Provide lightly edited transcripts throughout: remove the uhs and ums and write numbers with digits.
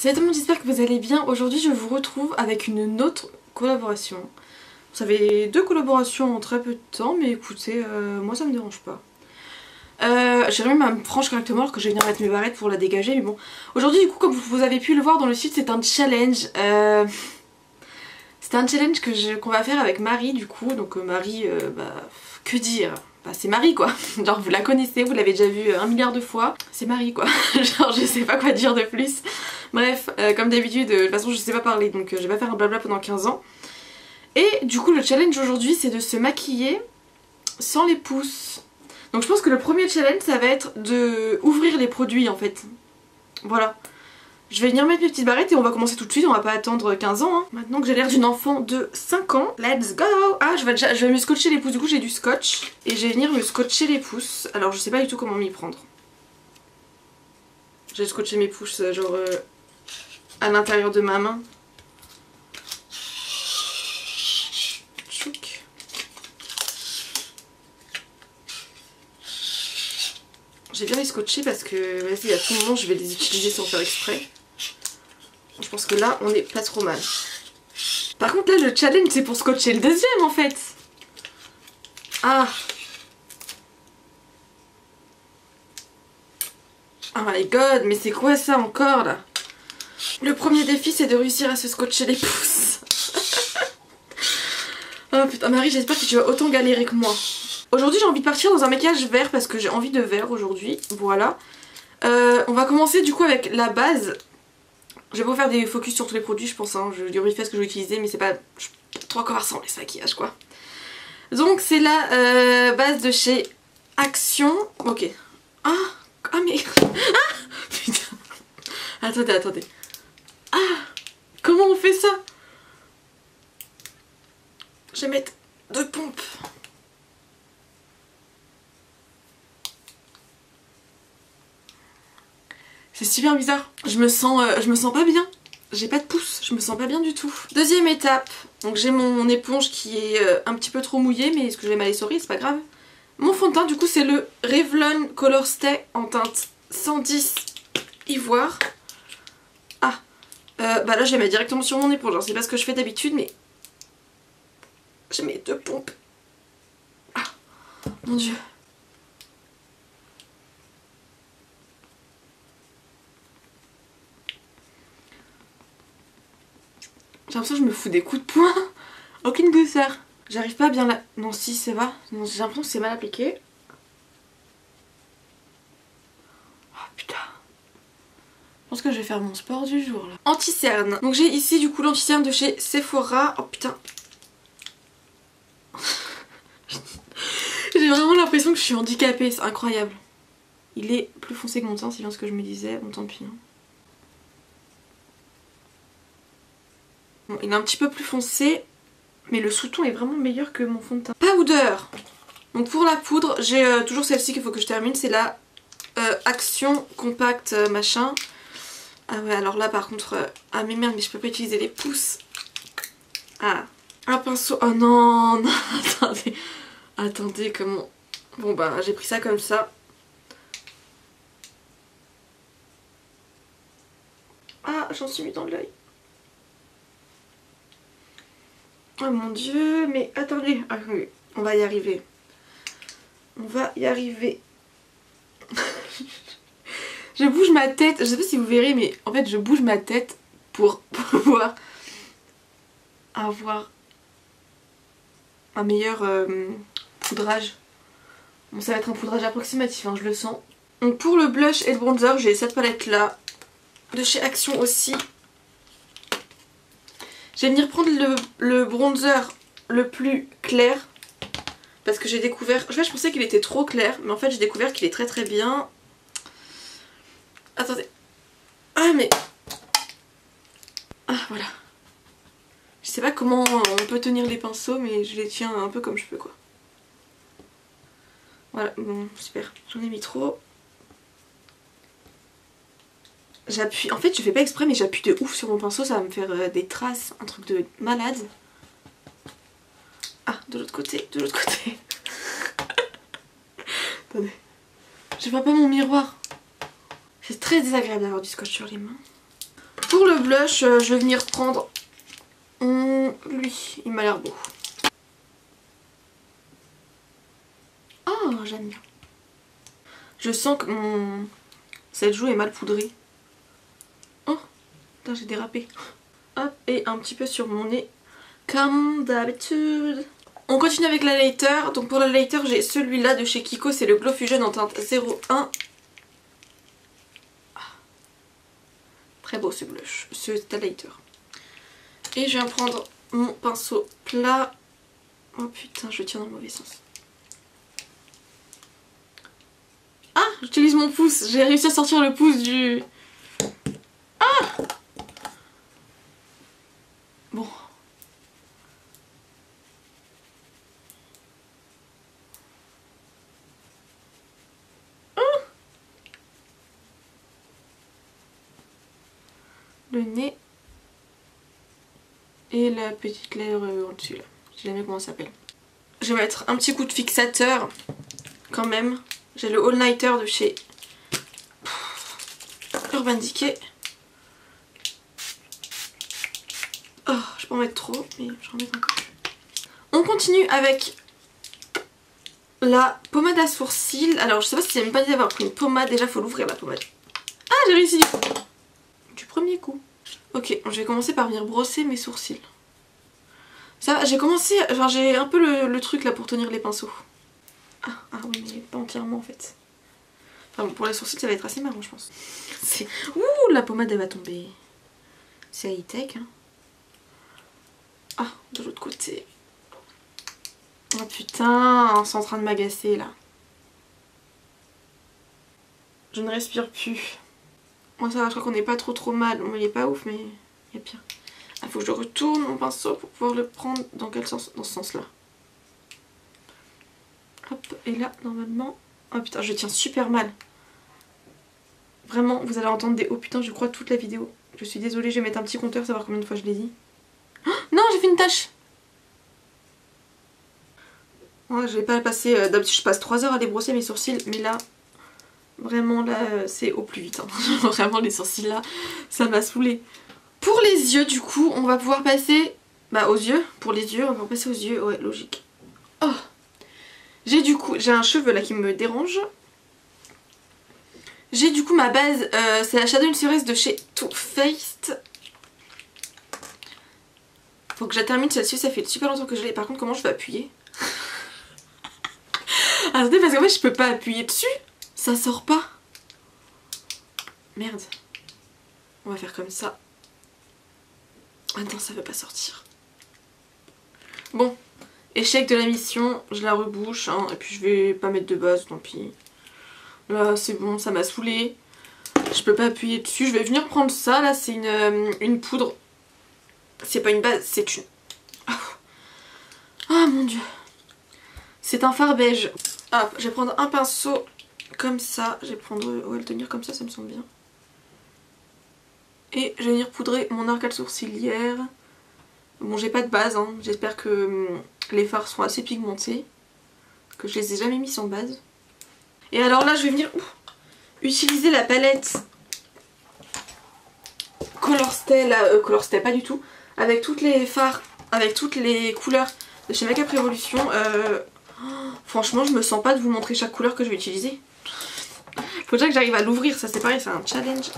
Salut tout le monde, j'espère que vous allez bien. Aujourd'hui je vous retrouve avec une autre collaboration. Ça fait deux collaborations en très peu de temps, mais écoutez, moi ça me dérange pas. J'arrive même à me franchir correctement alors que je vais venir mettre mes barrettes pour la dégager, mais bon. Aujourd'hui du coup, comme vous avez pu le voir dans le site, c'est un challenge. C'est un challenge qu'on va faire avec Marie du coup. Donc Marie, que dire, c'est Marie quoi, genre vous la connaissez, vous l'avez déjà vue un milliard de fois, c'est Marie quoi, genre je sais pas quoi dire de plus. Bref, comme d'habitude, de toute façon je sais pas parler, donc je vais pas faire un blabla pendant 15 ans. Et du coup le challenge aujourd'hui c'est de se maquiller sans les pouces. Donc je pense que le premier challenge ça va être de ouvrir les produits en fait, voilà. Je vais venir mettre mes petites barrettes et on va commencer tout de suite, on va pas attendre 15 ans. Hein. Maintenant que j'ai l'air d'une enfant de 5 ans, let's go! Ah, je vais me scotcher les pouces, du coup j'ai du scotch. Et je vais venir me scotcher les pouces, alors je sais pas du tout comment m'y prendre. J'ai scotché mes pouces genre à l'intérieur de ma main. Tchouk. J'ai bien les scotchés parce que vas-y, à tout moment je vais les utiliser sans faire exprès. Je pense que là on est pas trop mal. Par contre là le challenge c'est pour scotcher le deuxième en fait. Ah, oh my god, mais c'est quoi ça encore là? Le premier défi c'est de réussir à se scotcher les pouces. Oh putain Marie, j'espère que tu vas autant galérer que moi. Aujourd'hui j'ai envie de partir dans un maquillage vert parce que j'ai envie de vert aujourd'hui, voilà. On va commencer du coup avec la base. Je vais pas vous faire des focus sur tous les produits, je pense, hein. Je vérifie ce que je vais utiliser, mais c'est pas trop encore ressemble les maquillages quoi. Donc c'est la base de chez Action. Ok. Ah, ah mais... Ah putain. Attendez, attendez. Ah, comment on fait ça? Je vais mettre deux pompes. C'est super bizarre, je me sens pas bien, j'ai pas de pouce, je me sens pas bien du tout. Deuxième étape, donc j'ai mon éponge qui est un petit peu trop mouillée, mais est-ce que je l'ai mal essorée, c'est pas grave. Mon fond de teint du coup c'est le Revlon Colorstay en teinte 110 ivoire. Ah, là je vais mettre directement sur mon éponge, c'est pas ce que je fais d'habitude mais... J'ai mes deux pompes. Ah, mon dieu. J'ai l'impression que je me fous des coups de poing. Aucune douceur. J'arrive pas à bien là. Non si ça va. J'ai l'impression que c'est mal appliqué. Oh putain. Je pense que je vais faire mon sport du jour là. Anti-cerne. Donc j'ai ici du coup l'anti-cerne de chez Sephora. Oh putain. J'ai vraiment l'impression que je suis handicapée. C'est incroyable. Il est plus foncé que mon teint, c'est bien ce que je me disais. Bon tant pis. Hein. Bon, il est un petit peu plus foncé, mais le sous-ton est vraiment meilleur que mon fond de teint. Powder. Donc pour la poudre, j'ai toujours celle-ci qu'il faut que je termine, c'est la Action Compact machin. Ah ouais, alors là par contre, ah mais merde, mais je peux pas utiliser les pouces. Ah, un pinceau, oh non, non, attendez, attendez, comment... Bon bah j'ai pris ça comme ça. Ah, j'en suis mis dans l'œil. Oh mon dieu, mais attendez, on va y arriver. On va y arriver. Je bouge ma tête, je sais pas si vous verrez, mais en fait je bouge ma tête pour pouvoir avoir un meilleur poudrage. Bon, ça va être un poudrage approximatif, hein, je le sens. Donc pour le blush et le bronzer, j'ai cette palette là, de chez Action aussi. Je vais venir prendre le bronzer le plus clair parce que j'ai découvert... En fait je pensais qu'il était trop clair mais en fait j'ai découvert qu'il est très très bien. Attendez... Ah mais... Ah voilà. Je sais pas comment on peut tenir les pinceaux mais je les tiens un peu comme je peux quoi. Voilà, bon super. J'en ai mis trop. J'appuie, en fait je fais pas exprès mais j'appuie de ouf sur mon pinceau, ça va me faire des traces, un truc de malade. Ah, de l'autre côté, de l'autre côté. Attendez, je vois pas mon miroir. C'est très désagréable d'avoir du scotch sur les mains. Pour le blush, je vais venir prendre... lui, il m'a l'air beau. Oh, j'aime bien. Je sens que mon... cette joue est mal poudrée. Oh, putain, j'ai dérapé. Hop, et un petit peu sur mon nez, comme d'habitude. On continue avec l'highlighter. Donc pour l'highlighter, j'ai celui-là de chez Kiko. C'est le Glow Fusion en teinte 01. Ah. Très beau ce blush, ce highlighter. Et je viens prendre mon pinceau plat. Oh putain, je tiens dans le mauvais sens. Ah, j'utilise mon pouce. J'ai réussi à sortir le pouce du... Ah! Bon. Ah. Le nez. Et la petite lèvre en dessus là. Je sais jamais comment ça s'appelle. Je vais mettre un petit coup de fixateur quand même. J'ai le All Nighter de chez Urban Decay. Oh, je peux en mettre trop, mais je vais en mettre un peu. On continue avec la pommade à sourcils. Alors, je sais pas si c'est même pas dit d'avoir pris une pommade. Déjà, faut l'ouvrir la pommade. Ah, j'ai réussi du premier coup. Ok, je vais commencer par venir brosser mes sourcils. Ça, j'ai commencé, genre j'ai un peu le truc là pour tenir les pinceaux. Ah oui, mais pas entièrement en fait. Enfin bon, pour les sourcils ça va être assez marrant je pense. Ouh, la pommade elle va tomber. C'est high-tech hein. Ah, de l'autre côté. Oh putain, c'est en train de m'agacer là. Je ne respire plus. Moi ça va, je crois qu'on n'est pas trop mal. On n'est pas ouf mais il y a pire. Ah, faut que je retourne mon pinceau pour pouvoir le prendre. Dans quel sens? Dans ce sens là. Hop, et là, normalement... Oh putain, je tiens super mal. Vraiment, vous allez entendre des « oh putain », je crois, toute la vidéo. Je suis désolée, je vais mettre un petit compteur, savoir combien de fois je l'ai dit. Oh, non, j'ai fait une tâche. Oh, je vais pas passer... D'habitude, je passe 3 heures à débrosser mes sourcils, mais là... Vraiment, là, c'est au plus vite. Hein. Vraiment, les sourcils, là, ça m'a saoulée. Pour les yeux, du coup, on va pouvoir passer... Bah, aux yeux. Pour les yeux, on va pouvoir passer aux yeux. Ouais, logique. Oh! J'ai du coup, j'ai un cheveu là qui me dérange. J'ai du coup ma base, c'est la Shadow Cerise de chez Too Faced. Faut que je termine celle-ci, ça fait super longtemps que je l'ai. Par contre, comment je vais appuyer? Attendez, parce qu'en fait je peux pas appuyer dessus. Ça sort pas. Merde. On va faire comme ça. Ah non, ça veut pas sortir. Bon. Échec de la mission, je la rebouche hein, et puis je vais pas mettre de base, tant pis. Là c'est bon, ça m'a saoulée. Je peux pas appuyer dessus, je vais venir prendre ça, là c'est une poudre. C'est pas une base, c'est une... Ah mon dieu. C'est un fard beige. Hop, je vais prendre un pinceau comme ça, je vais prendre... Ouais, le tenir comme ça, ça me semble bien. Et je vais venir poudrer mon arcade sourcilière. Bon, j'ai pas de base, hein. J'espère que les fards sont assez pigmentés, que je les ai jamais mis sans base. Et alors là, je vais venir utiliser la palette Colorstay, là, Colorstay pas du tout, avec toutes les fards, avec toutes les couleurs de chez Makeup Revolution. Franchement, je me sens pas de vous montrer chaque couleur que je vais utiliser. Faut déjà que j'arrive à l'ouvrir, ça c'est pareil, c'est un challenge.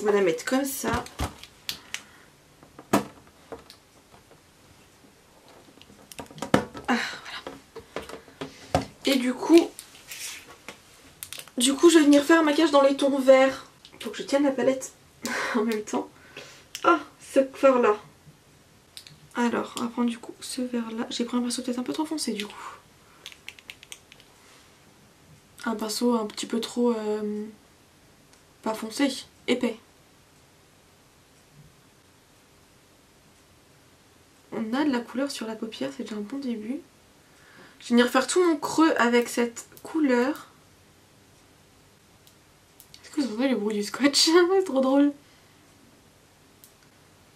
On va la mettre comme ça. Et du coup, je vais venir faire un maquillage dans les tons verts. Faut que je tienne la palette en même temps. Ah, ce fard là. Alors, on va prendre du coup ce vert là. J'ai pris un pinceau peut-être un peu trop foncé du coup. Un pinceau un petit peu trop... pas foncé, épais. On a de la couleur sur la paupière, c'est déjà un bon début. Je vais venir faire tout mon creux avec cette couleur. Est-ce que vous entendez le bruit du scotch? C'est trop drôle.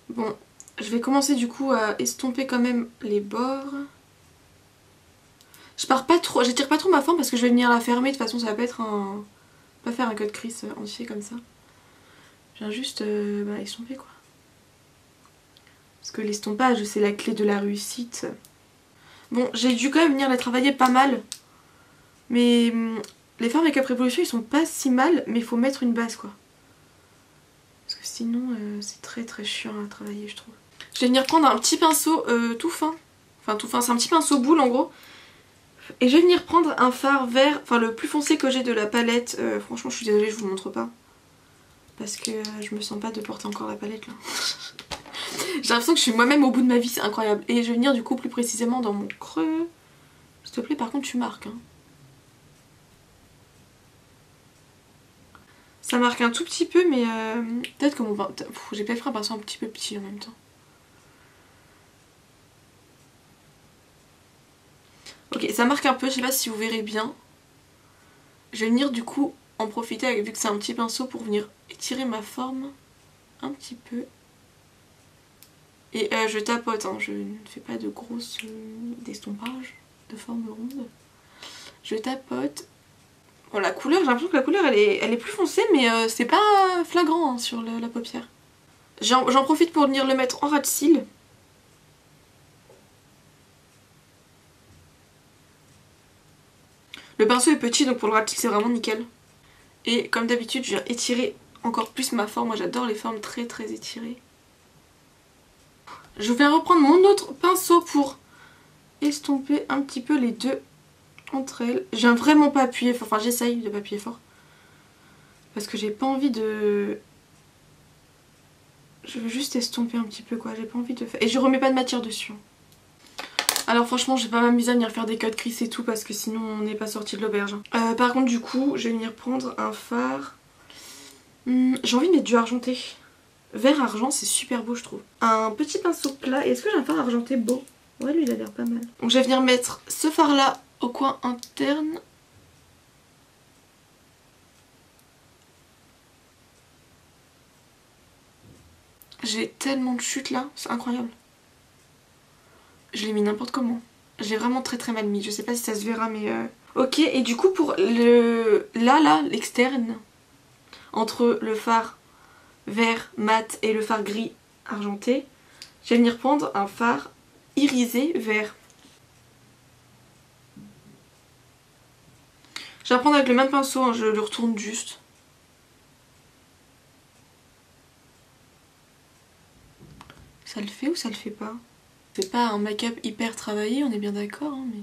Bon, je vais commencer du coup à estomper quand même les bords. Je pars pas trop, j'étire pas trop ma forme parce que je vais venir la fermer. De toute façon, ça va pas être un... pas faire un cut crease entier comme ça. je viens juste estomper quoi. Parce que l'estompage c'est la clé de la réussite. Bon, j'ai dû quand même venir la travailler pas mal. Mais les fards Makeup Revolution ils sont pas si mal, mais il faut mettre une base quoi. Parce que sinon c'est très chiant à travailler je trouve. Je vais venir prendre un petit pinceau tout fin. Enfin tout fin, c'est un petit pinceau boule en gros. Et je vais venir prendre un fard vert, enfin le plus foncé que j'ai de la palette. Franchement je suis désolée, je vous montre pas. Parce que je me sens pas de porter encore la palette là. J'ai l'impression que je suis moi-même au bout de ma vie, c'est incroyable. Et je vais venir du coup plus précisément dans mon creux. S'il te plaît par contre tu marques. Hein. Ça marque un tout petit peu mais peut-être que mon... J'ai peut-être fait un pinceau un petit peu petit en même temps. Ok, ça marque un peu, je sais pas si vous verrez bien. Je vais venir du coup en profiter, avec, vu que c'est un petit pinceau, pour venir étirer ma forme un petit peu. Et je tapote, hein, je ne fais pas de grosses d'estompage de forme ronde. Je tapote. Bon, la couleur, j'ai l'impression que la couleur elle est plus foncée, mais c'est pas flagrant hein, sur la paupière. J'en profite pour venir le mettre en ras de cils. Le pinceau est petit donc pour le ras de cils c'est vraiment nickel. Et comme d'habitude je viens étirer encore plus ma forme. Moi j'adore les formes très étirées. Je viens reprendre mon autre pinceau pour estomper un petit peu les deux entre elles. Je viens vraiment pas appuyer fort. Enfin j'essaye de pas appuyer fort. Parce que j'ai pas envie de... Je veux juste estomper un petit peu quoi. J'ai pas envie de faire... Et je remets pas de matière dessus. Alors franchement je vais pas m'amuser à venir faire des cuts crease et tout parce que sinon on n'est pas sorti de l'auberge. Par contre du coup je vais venir prendre un fard. J'ai envie de mettre du argenté. Vert argent c'est super beau je trouve. Un petit pinceau plat. Est-ce que j'ai un fard argenté beau? Ouais lui il a l'air pas mal. Donc je vais venir mettre ce fard là au coin interne. J'ai tellement de chutes là, c'est incroyable. Je l'ai mis n'importe comment. Je l'ai vraiment très mal mis. Je sais pas si ça se verra mais... Ok, et du coup pour le... Là, l'externe. Entre le fard vert mat et le fard gris argenté. Je vais venir prendre un fard irisé vert. Je vais prendre avec le même pinceau. Hein, je le retourne juste. Ça le fait ou ça le fait pas ? C'est pas un make-up hyper travaillé, on est bien d'accord, hein, mais...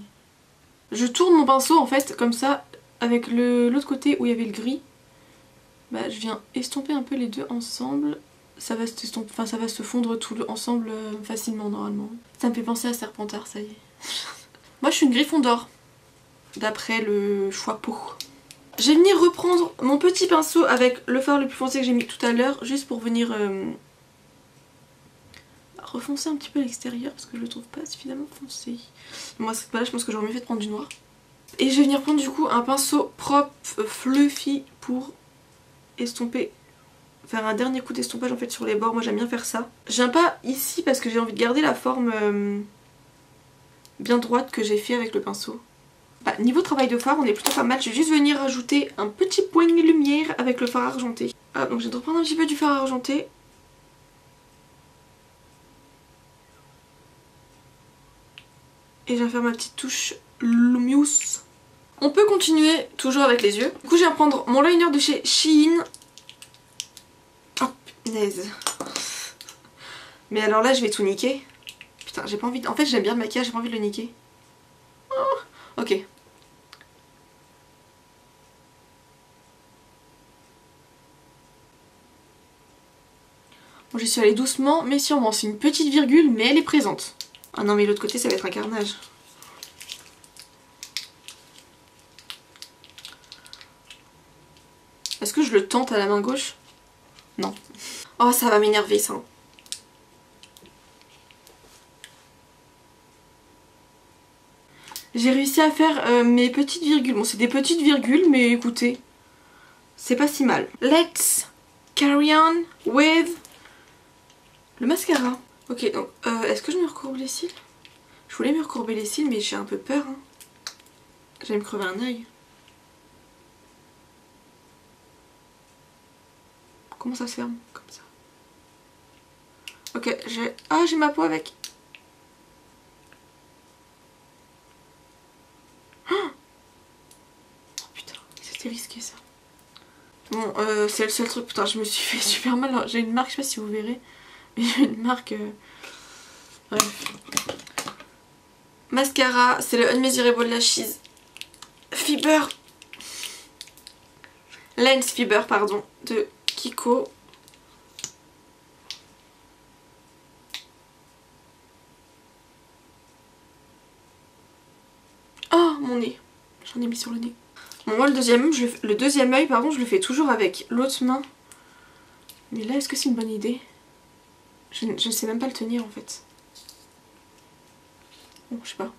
Je tourne mon pinceau en fait, comme ça, avec l'autre côté où il y avait le gris. Bah, je viens estomper un peu les deux ensemble. Ça va ça va se fondre tout ensemble facilement, normalement. Ça me fait penser à Serpentard, ça y est. Moi, je suis une Gryffondor, d'après le choixpeau. Je vais venir reprendre mon petit pinceau avec le fard le plus foncé que j'ai mis tout à l'heure, juste pour venir... refoncer un petit peu l'extérieur parce que je le trouve pas suffisamment foncé. Moi cette palette je pense que j'aurais mieux fait de prendre du noir. Et je vais venir prendre du coup un pinceau propre fluffy pour estomper, faire un dernier coup d'estompage en fait sur les bords. Moi j'aime bien faire ça. Je viens pas ici parce que j'ai envie de garder la forme bien droite que j'ai fait avec le pinceau. Bah, niveau travail de fard on est plutôt pas mal. Je vais juste venir rajouter un petit point de lumière avec le fard argenté. Ah, donc je vais reprendre un petit peu du fard argenté. Et je vais faire ma petite touche Lumius. On peut continuer toujours avec les yeux. Du coup je vais prendre mon liner de chez Shein. Oh punaise. Mais alors là je vais tout niquer. Putain j'ai pas envie de... En fait j'aime bien le maquillage, j'ai pas envie de le niquer. Oh, ok. Bon j'y suis allée doucement mais sûrement. C'est une petite virgule mais elle est présente. Ah non mais l'autre côté ça va être un carnage. Est-ce que je le tente à la main gauche? Non. Oh ça va m'énerver ça. J'ai réussi à faire mes petites virgules. Bon c'est des petites virgules mais écoutez, c'est pas si mal. Let's carry on with le mascara. Ok donc est-ce que je me recourbe les cils? Je voulais me recourber les cils mais j'ai un peu peur hein. J'allais me crever un œil. Comment ça se ferme comme ça? Ok, j'ai... Ah, j'ai ma peau avec. Oh putain, c'était risqué ça. Bon, c'est le seul truc. Putain, je me suis fait super mal. J'ai une marque, je sais pas si vous verrez. Mais j'ai une marque... Bref. Mascara, c'est le Unmeasurable Lashes Fiber. Lens Fiber, pardon, de Kiko. Oh, mon nez. J'en ai mis sur le nez. Bon, moi, le deuxième œil, pardon, je le fais toujours avec l'autre main. Mais là, est-ce que c'est une bonne idée? Je ne sais même pas le tenir, en fait. Bon, je sais pas.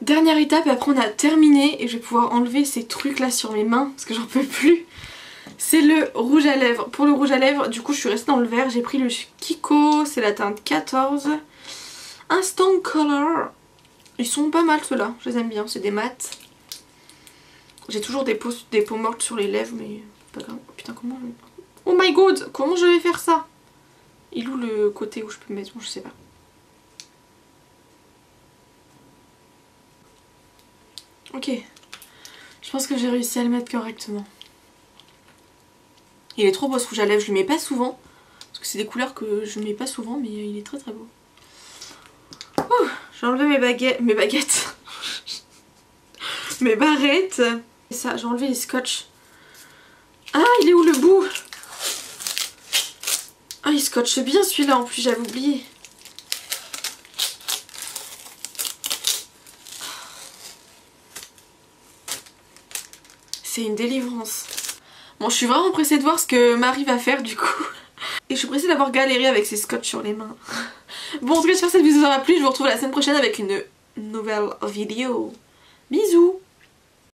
Dernière étape, après on a terminé et je vais pouvoir enlever ces trucs là sur mes mains parce que j'en peux plus. C'est le rouge à lèvres. Pour le rouge à lèvres, du coup je suis restée dans le vert. J'ai pris le Kiko, c'est la teinte 14. Instant Color. Ils sont pas mal ceux-là, je les aime bien, c'est des mats. J'ai toujours des peaux mortes sur les lèvres mais pas grave. Oh, putain, comment je... Oh my god, comment je vais faire ça? Il ou le côté où je peux mettre, bon, je sais pas. Ok, je pense que j'ai réussi à le mettre correctement. Il est trop beau ce rouge à lèvres, je le mets pas souvent. Parce que c'est des couleurs que je mets pas souvent, mais il est très très beau. J'ai enlevé mes baguettes. Mes barrettes. Et ça, j'ai enlevé les scotch. Ah, il est où le bout? Ah, il scotche bien celui-là en plus, j'avais oublié. C'est une délivrance. Bon, je suis vraiment pressée de voir ce que Marie va faire du coup. Et je suis pressée d'avoir galéré avec ces scotch sur les mains. Bon, en tout cas, j'espère que cette vidéo vous aura plu. Je vous retrouve la semaine prochaine avec une nouvelle vidéo. Bisous!